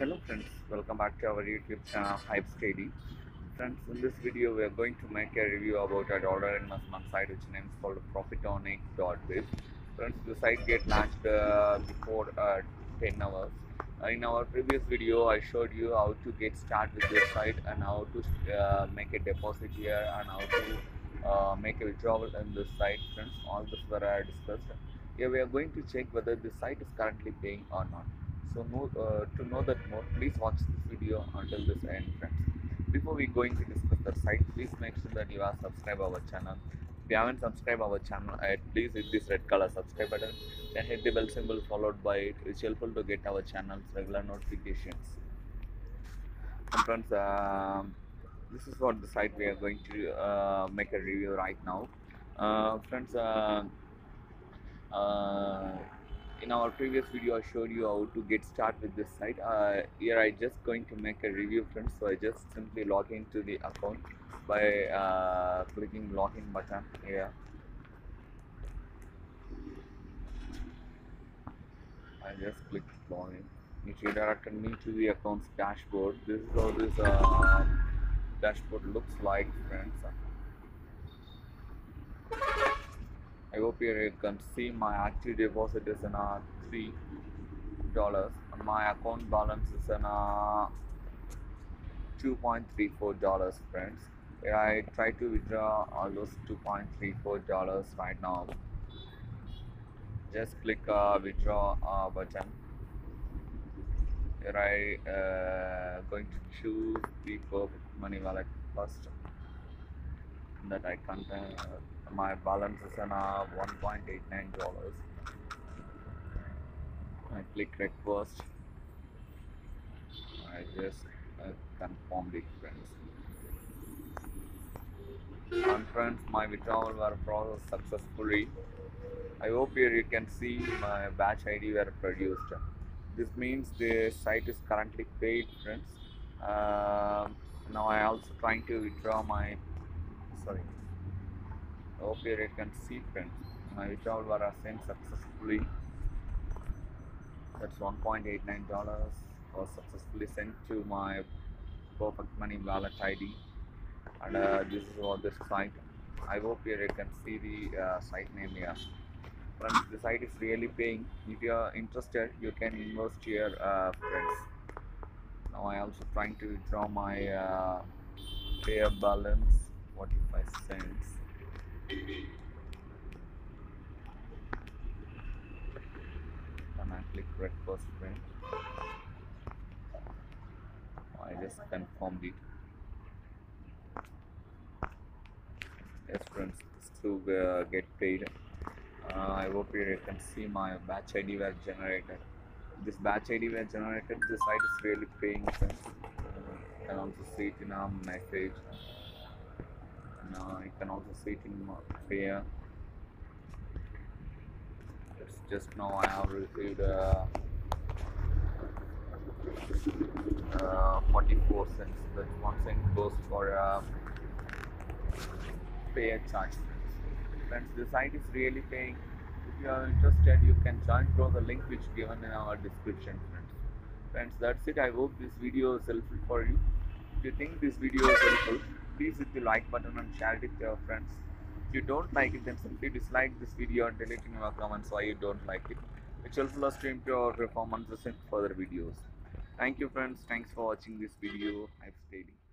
Hello friends, welcome back to our YouTube channel Hyips Daily. Friends, in this video we are going to make a review about a dollar investment site which name is called profitonic.biz. Friends, the site get launched before 10 hours. In our previous video I showed you how to get started with this site and how to make a deposit here and how to make a withdrawal in this site. Friends, all this were discussed. Here we are going to check whether the site is currently paying or not. So to know that more, please watch this video until this end, friends. Before we going to discuss the site, please make sure that you are subscribed our channel. If you haven't subscribed our channel, please hit this red color subscribe button. Then hit the bell symbol followed by it. It's helpful to get our channel's regular notifications. And friends, this is what the site we are going to make a review right now. Friends, in our previous video I showed you how to get started with this site. Here I just going to make a review, friends. So I just simply log into the account by clicking login button here. I just click login. It redirected me to the account's dashboard. This is how this dashboard looks like, friends. I hope here you can see my active deposit is in $3 and my account balance is in $2.34, friends. Here I try to withdraw almost $2.34 right now. Just click withdraw button. Here I going to choose the Perfect Money wallet first. That I contain my balance is on $1.89. I click request. I just confirmed it, friends. And friends, my withdrawal were processed successfully. I hope here you can see my batch ID were produced. This means the site is currently paid, friends. Now I also trying to withdraw my. Sorry. I hope here you can see, friends. My withdrawal was sent successfully. That's $1.89 was successfully sent to my Perfect Money wallet ID. And this is what this site. I hope here you can see the site name here. Friends, the site is really paying. If you are interested, you can invest here, friends. Now I also trying to withdraw my payer balance. 45 cents. And I click request, friend. I just confirmed it. Yes, friends, to get paid. I hope you can see my batch ID were generated. This batch ID were generated. The site is really paying, friends. You can also see it in our message. You can also see it in here. It's just now I have received 44 cents. That 1 cent goes for payer charge. Friends, the site is really paying. If you are interested, you can charge through the link which given in our description, friends. Friends, that's it. I hope this video is helpful for you. If you think this video is helpful, please hit the like button and share it with your friends. If you don't like it, then simply dislike this video and delete in your comments why you don't like it, which helps us to improve our performances in further videos. Thank you, friends. Thanks for watching this video. Hyips Daily.